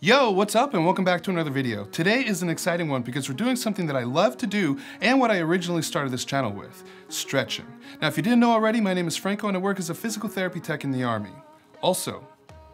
Yo, what's up and welcome back to another video. Today is an exciting one because we're doing something that I love to do and what I originally started this channel with, stretching. Now, if you didn't know already, my name is Franco and I work as a physical therapy tech in the Army. Also,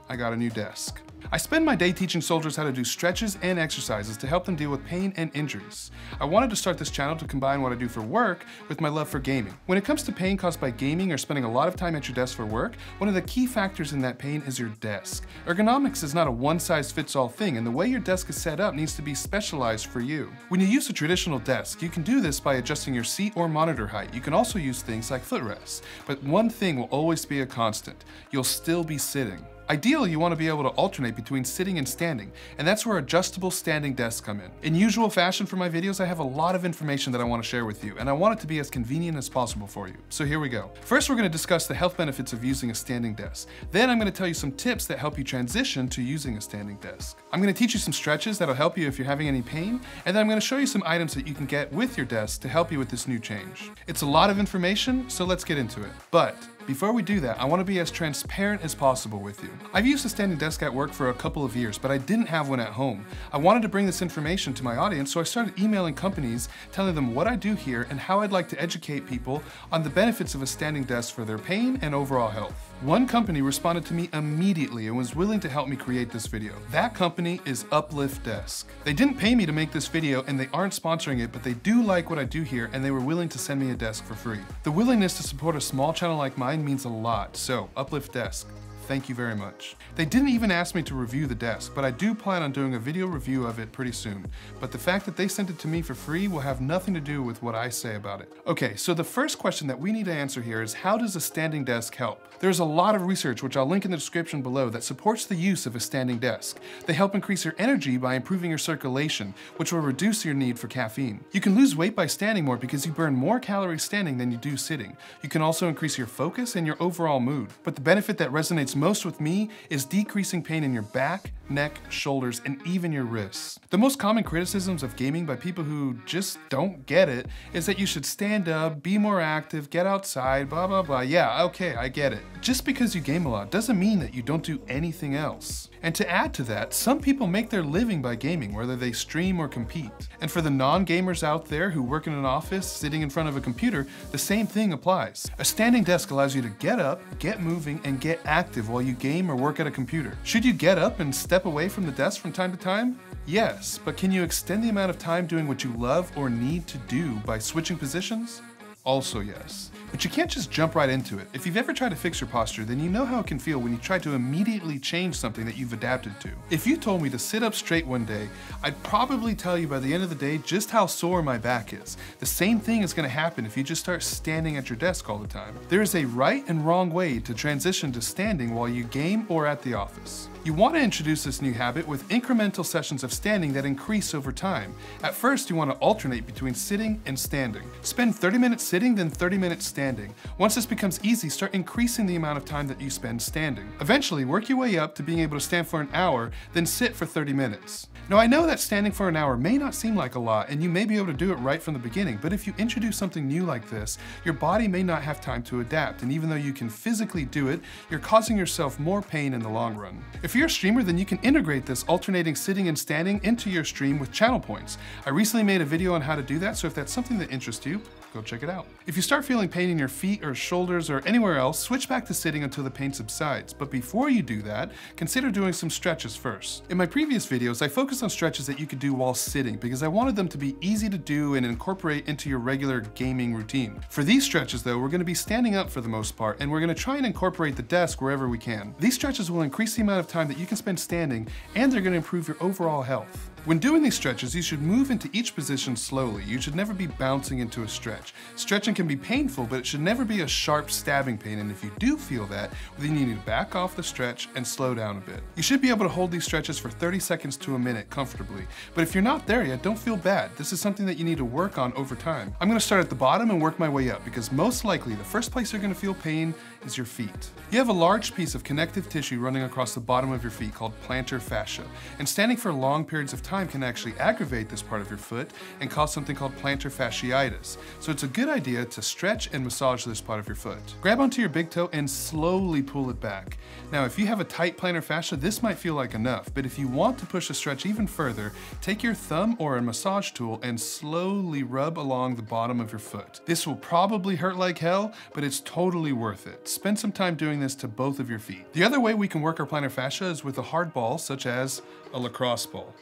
I got a new desk. I spend my day teaching soldiers how to do stretches and exercises to help them deal with pain and injuries. I wanted to start this channel to combine what I do for work with my love for gaming. When it comes to pain caused by gaming or spending a lot of time at your desk for work, one of the key factors in that pain is your desk. Ergonomics is not a one-size-fits-all thing, and the way your desk is set up needs to be specialized for you. When you use a traditional desk, you can do this by adjusting your seat or monitor height. You can also use things like footrests. But one thing will always be a constant. You'll still be sitting. Ideally, you want to be able to alternate between sitting and standing, and that's where adjustable standing desks come in. In usual fashion for my videos, I have a lot of information that I want to share with you, and I want it to be as convenient as possible for you. So here we go. First, we're going to discuss the health benefits of using a standing desk. Then I'm going to tell you some tips that help you transition to using a standing desk. I'm going to teach you some stretches that'll help you if you're having any pain, and then I'm going to show you some items that you can get with your desk to help you with this new change. It's a lot of information, so let's get into it. But before we do that, I want to be as transparent as possible with you. I've used a standing desk at work for a couple of years, but I didn't have one at home. I wanted to bring this information to my audience, so I started emailing companies, telling them what I do here and how I'd like to educate people on the benefits of a standing desk for their pain and overall health. One company responded to me immediately and was willing to help me create this video. That company is Uplift Desk. They didn't pay me to make this video and they aren't sponsoring it, but they do like what I do here and they were willing to send me a desk for free. The willingness to support a small channel like mine means a lot, so Uplift Desk, thank you very much. They didn't even ask me to review the desk, but I do plan on doing a video review of it pretty soon. But the fact that they sent it to me for free will have nothing to do with what I say about it. Okay, so the first question that we need to answer here is how does a standing desk help? There's a lot of research, which I'll link in the description below, that supports the use of a standing desk. They help increase your energy by improving your circulation, which will reduce your need for caffeine. You can lose weight by standing more because you burn more calories standing than you do sitting. You can also increase your focus and your overall mood. But the benefit that resonates most with me is decreasing pain in your back, neck, shoulders, and even your wrists. The most common criticisms of gaming by people who just don't get it is that you should stand up, be more active, get outside, blah, blah, blah. Yeah, okay, I get it. Just because you game a lot doesn't mean that you don't do anything else. And to add to that, some people make their living by gaming, whether they stream or compete. And for the non-gamers out there who work in an office, sitting in front of a computer, the same thing applies. A standing desk allows you to get up, get moving, and get active while you game or work at a computer. Should you get up and step away from the desk from time to time? Yes, but can you extend the amount of time doing what you love or need to do by switching positions? Also yes. But you can't just jump right into it. If you've ever tried to fix your posture, then you know how it can feel when you try to immediately change something that you've adapted to. If you told me to sit up straight one day, I'd probably tell you by the end of the day just how sore my back is. The same thing is going to happen if you just start standing at your desk all the time. There is a right and wrong way to transition to standing while you game or at the office. You want to introduce this new habit with incremental sessions of standing that increase over time. At first, you want to alternate between sitting and standing. Spend 30 minutes sitting, then 30 minutes standing. Once this becomes easy, start increasing the amount of time that you spend standing. Eventually, work your way up to being able to stand for an hour, then sit for 30 minutes. Now, I know that standing for an hour may not seem like a lot, and you may be able to do it right from the beginning, but if you introduce something new like this, your body may not have time to adapt, and even though you can physically do it, you're causing yourself more pain in the long run. If you're a streamer, then you can integrate this alternating sitting and standing into your stream with channel points. I recently made a video on how to do that, so if that's something that interests you, go check it out. If you start feeling pain in your feet or shoulders or anywhere else, switch back to sitting until the pain subsides. But before you do that, consider doing some stretches first. In my previous videos, I focused on stretches that you could do while sitting because I wanted them to be easy to do and incorporate into your regular gaming routine. For these stretches though, we're going to be standing up for the most part, and we're going to try and incorporate the desk wherever we can. These stretches will increase the amount of time that you can spend standing, and they're going to improve your overall health. When doing these stretches, you should move into each position slowly. You should never be bouncing into a stretch. Stretching can be painful, but it should never be a sharp stabbing pain, and if you do feel that, then you need to back off the stretch and slow down a bit. You should be able to hold these stretches for 30 seconds to a minute comfortably, but if you're not there yet, don't feel bad. This is something that you need to work on over time. I'm going to start at the bottom and work my way up, because most likely the first place you're going to feel pain is your feet. You have a large piece of connective tissue running across the bottom of your feet called plantar fascia, and standing for long periods of time can actually aggravate this part of your foot and cause something called plantar fasciitis. So it's a good idea to stretch and massage this part of your foot. Grab onto your big toe and slowly pull it back. Now, if you have a tight plantar fascia, this might feel like enough, but if you want to push a stretch even further, take your thumb or a massage tool and slowly rub along the bottom of your foot. This will probably hurt like hell, but it's totally worth it. Spend some time doing this to both of your feet. The other way we can work our plantar fascia is with a hard ball, such as a lacrosse ball.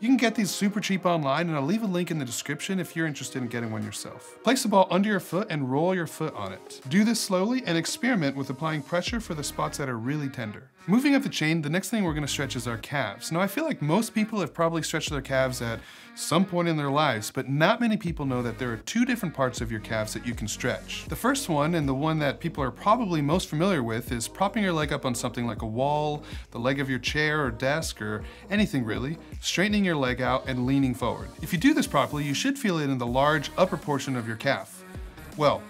You can get these super cheap online, and I'll leave a link in the description if you're interested in getting one yourself. Place the ball under your foot and roll your foot on it. Do this slowly and experiment with applying pressure for the spots that are really tender. Moving up the chain, the next thing we're gonna stretch is our calves. Now, I feel like most people have probably stretched their calves at some point in their lives, but not many people know that there are two different parts of your calves that you can stretch. The first one, and the one that people are probably most familiar with, is propping your leg up on something like a wall, the leg of your chair or desk, or anything really, straightening your leg out and leaning forward. If you do this properly, you should feel it in the large upper portion of your calf. Well,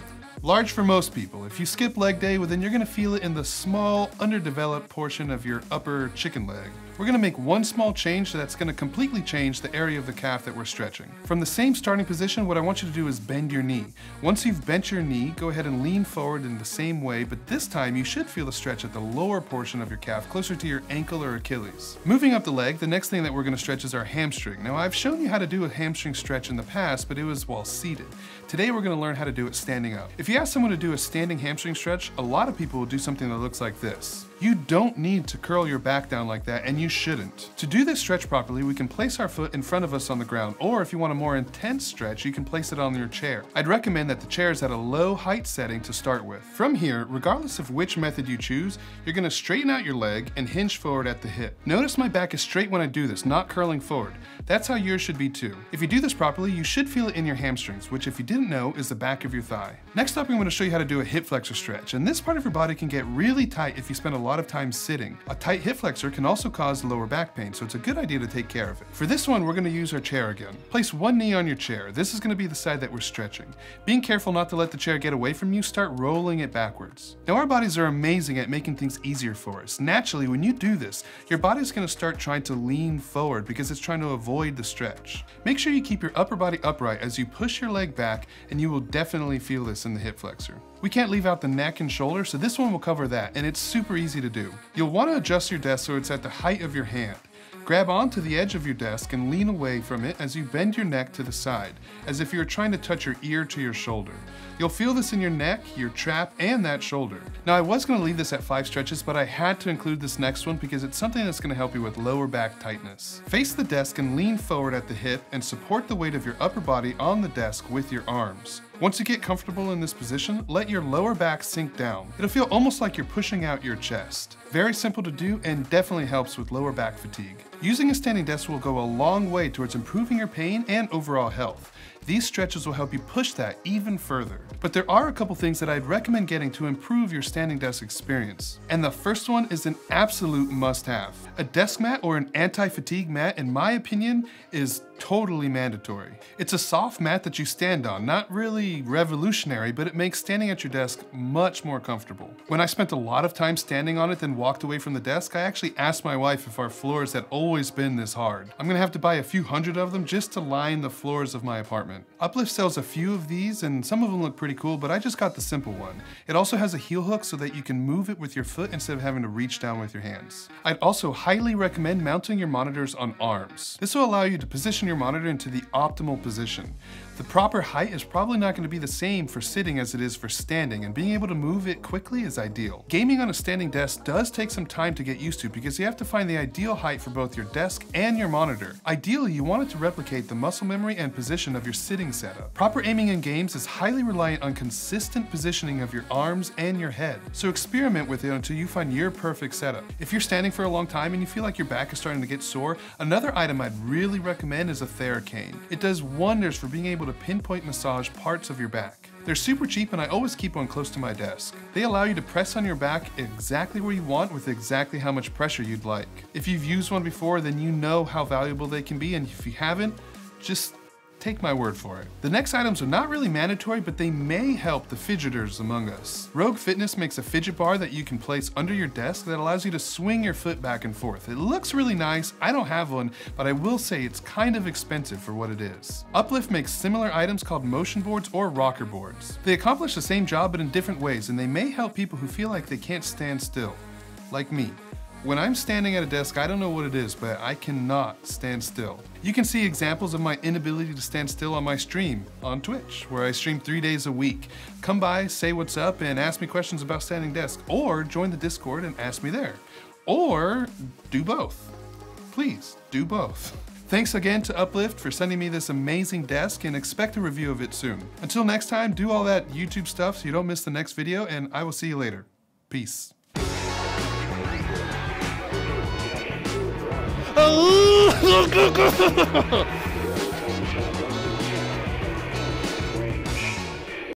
large for most people. If you skip leg day, well, then you're gonna feel it in the small, underdeveloped portion of your upper chicken leg. We're gonna make one small change that's gonna completely change the area of the calf that we're stretching. From the same starting position, what I want you to do is bend your knee. Once you've bent your knee, go ahead and lean forward in the same way, but this time you should feel the stretch at the lower portion of your calf, closer to your ankle or Achilles. Moving up the leg, the next thing that we're gonna stretch is our hamstring. Now, I've shown you how to do a hamstring stretch in the past, but it was while seated. Today, we're gonna learn how to do it standing up. If you ask someone to do a standing hamstring stretch, a lot of people will do something that looks like this. You don't need to curl your back down like that, and you shouldn't. To do this stretch properly, we can place our foot in front of us on the ground, or if you want a more intense stretch, you can place it on your chair. I'd recommend that the chair is at a low height setting to start with. From here, regardless of which method you choose, you're gonna straighten out your leg and hinge forward at the hip. Notice my back is straight when I do this, not curling forward. That's how yours should be too. If you do this properly, you should feel it in your hamstrings, which if you didn't know, is the back of your thigh. Next up, I'm gonna show you how to do a hip flexor stretch, and this part of your body can get really tight if you spend a lot of time sitting. A tight hip flexor can also cause lower back pain, so it's a good idea to take care of it. For this one, we're gonna use our chair again. Place one knee on your chair. This is gonna be the side that we're stretching. Being careful not to let the chair get away from you, start rolling it backwards. Now, our bodies are amazing at making things easier for us. Naturally, when you do this, your body's gonna start trying to lean forward because it's trying to avoid the stretch. Make sure you keep your upper body upright as you push your leg back, and you will definitely feel this in the hip flexor. We can't leave out the neck and shoulder, so this one will cover that, and it's super easy to do. You'll want to adjust your desk so it's at the height of your hand. Grab onto the edge of your desk and lean away from it as you bend your neck to the side, as if you're trying to touch your ear to your shoulder. You'll feel this in your neck, your trap, and that shoulder. Now, I was gonna leave this at 5 stretches, but I had to include this next one because it's something that's gonna help you with lower back tightness. Face the desk and lean forward at the hip and support the weight of your upper body on the desk with your arms. Once you get comfortable in this position, let your lower back sink down. It'll feel almost like you're pushing out your chest. Very simple to do and definitely helps with lower back fatigue. Using a standing desk will go a long way towards improving your pain and overall health. These stretches will help you push that even further. But there are a couple things that I'd recommend getting to improve your standing desk experience. And the first one is an absolute must-have. A desk mat or an anti-fatigue mat, in my opinion, is totally mandatory. It's a soft mat that you stand on, not really revolutionary, but it makes standing at your desk much more comfortable. When I spent a lot of time standing on it, then walked away from the desk, I actually asked my wife if our floors had always been this hard. I'm gonna have to buy a few hundred of them just to line the floors of my apartment. Uplift sells a few of these, and some of them look pretty cool, but I just got the simple one. It also has a heel hook so that you can move it with your foot instead of having to reach down with your hands. I'd also highly recommend mounting your monitors on arms. This will allow you to position your monitor into the optimal position. The proper height is probably not going to be the same for sitting as it is for standing, and being able to move it quickly is ideal. Gaming on a standing desk does take some time to get used to because you have to find the ideal height for both your desk and your monitor. Ideally, you want it to replicate the muscle memory and position of your sitting setup. Proper aiming in games is highly reliant on consistent positioning of your arms and your head, so experiment with it until you find your perfect setup. If you're standing for a long time and you feel like your back is starting to get sore, another item I'd really recommend is a Theracane. It does wonders for being able to pinpoint massage parts of your back. They're super cheap, and I always keep one close to my desk. They allow you to press on your back exactly where you want with exactly how much pressure you'd like. If you've used one before, then you know how valuable they can be, and if you haven't, just Take my word for it. The next items are not really mandatory, but they may help the fidgeters among us. Rogue Fitness makes a fidget bar that you can place under your desk that allows you to swing your foot back and forth. It looks really nice. I don't have one, but I will say it's kind of expensive for what it is. Uplift makes similar items called motion boards or rocker boards. They accomplish the same job but in different ways, and they may help people who feel like they can't stand still, like me. When I'm standing at a desk, I don't know what it is, but I cannot stand still. You can see examples of my inability to stand still on my stream on Twitch, where I stream 3 days a week. Come by, say what's up, and ask me questions about standing desk, or join the Discord and ask me there, or do both. Please, do both. Thanks again to Uplift for sending me this amazing desk, and expect a review of it soon. Until next time, do all that YouTube stuff so you don't miss the next video, and I will see you later. Peace. Oh,